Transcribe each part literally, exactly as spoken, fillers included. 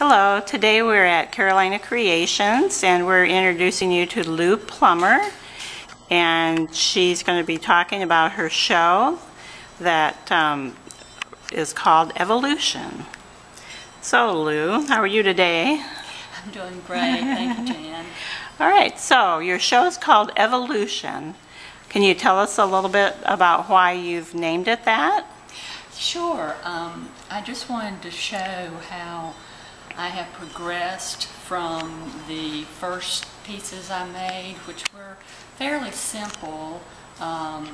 Hello, today we're at Carolina Creations and we're introducing you to Lou Plummer, and she's going to be talking about her show that um, is called Evolution. So Lou, how are you today? I'm doing great, thank you, Jan. Alright, so your show is called Evolution. Can you tell us a little bit about why you've named it that? Sure, um, I just wanted to show how I have progressed from the first pieces I made, which were fairly simple, um,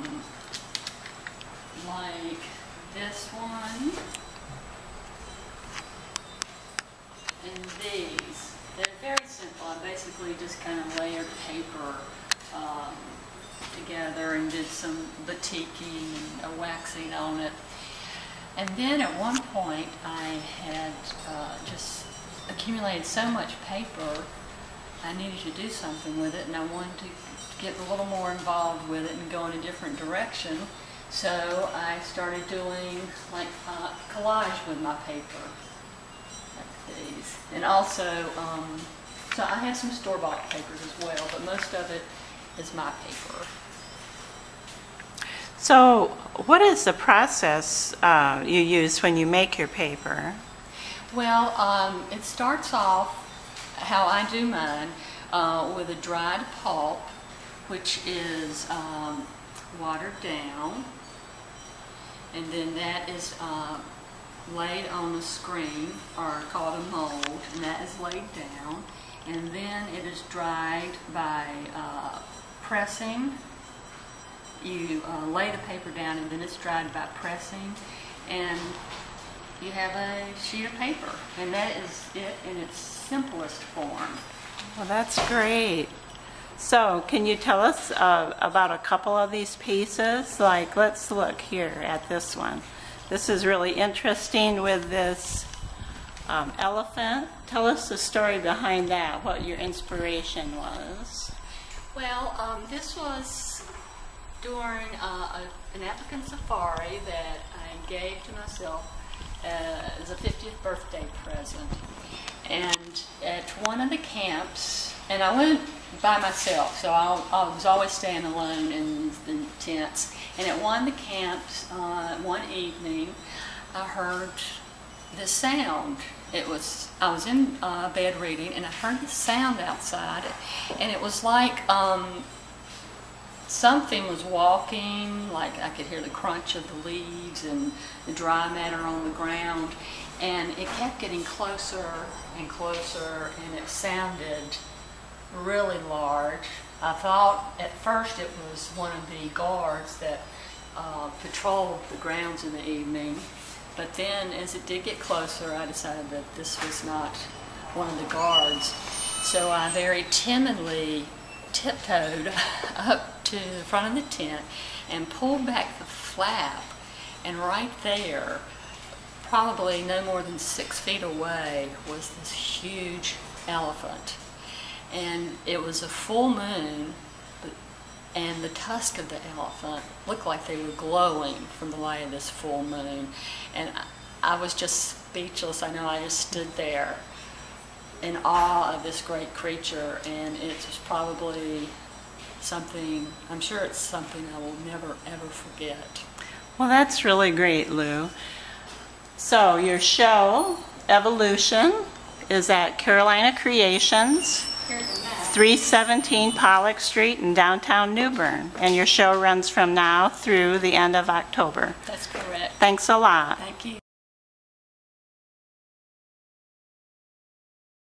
like this one and these. They're very simple. I basically just kind of layered paper um, together and did some batiking and waxing on it. And then at one point I had uh, just accumulated so much paper, I needed to do something with it, and I wanted to get a little more involved with it and go in a different direction. So I started doing like uh, collage with my paper, like these. And also, um, so I have some store-bought papers as well, but most of it is my paper. So what is the process uh, you use when you make your paper? Well, um, it starts off, how I do mine, uh, with a dried pulp, which is um, watered down, and then that is uh, laid on a screen, or called a mold, and that is laid down, and then it is dried by uh, pressing. You uh, lay the paper down and then it's dried by pressing, and you have a sheet of paper, and that is it in its simplest form. Well, that's great. So can you tell us uh, about a couple of these pieces? Like, let's look here at this one. This is really interesting with this um, elephant. Tell us the story behind that, what your inspiration was. Well, um, this was during uh, a, an African safari that I gave to myself uh, as a fiftieth birthday present. And at one of the camps, and I went by myself, so I, I was always staying alone in the tents. And at one of the camps, uh, one evening, I heard the sound. It was, I was in uh, bed reading, and I heard the sound outside, and it was like, um, something was walking, like I could hear the crunch of the leaves and the dry matter on the ground, and it kept getting closer and closer, and it sounded really large. I thought at first it was one of the guards that uh, patrolled the grounds in the evening, but then as it did get closer, I decided that this was not one of the guards. So I very timidly tiptoed up to the front of the tent and pulled back the flap, and right there, probably no more than six feet away, was this huge elephant. And it was a full moon, and the tusks of the elephant looked like they were glowing from the light of this full moon. And I was just speechless. I know I just stood there in awe of this great creature, and it's probably something, I'm sure it's something I will never ever forget. Well, that's really great, Lou. So your show, Evolution, is at Carolina Creations, three seventeen Pollock Street in downtown New Bern, and your show runs from now through the end of October. That's correct. Thanks a lot. Thank you.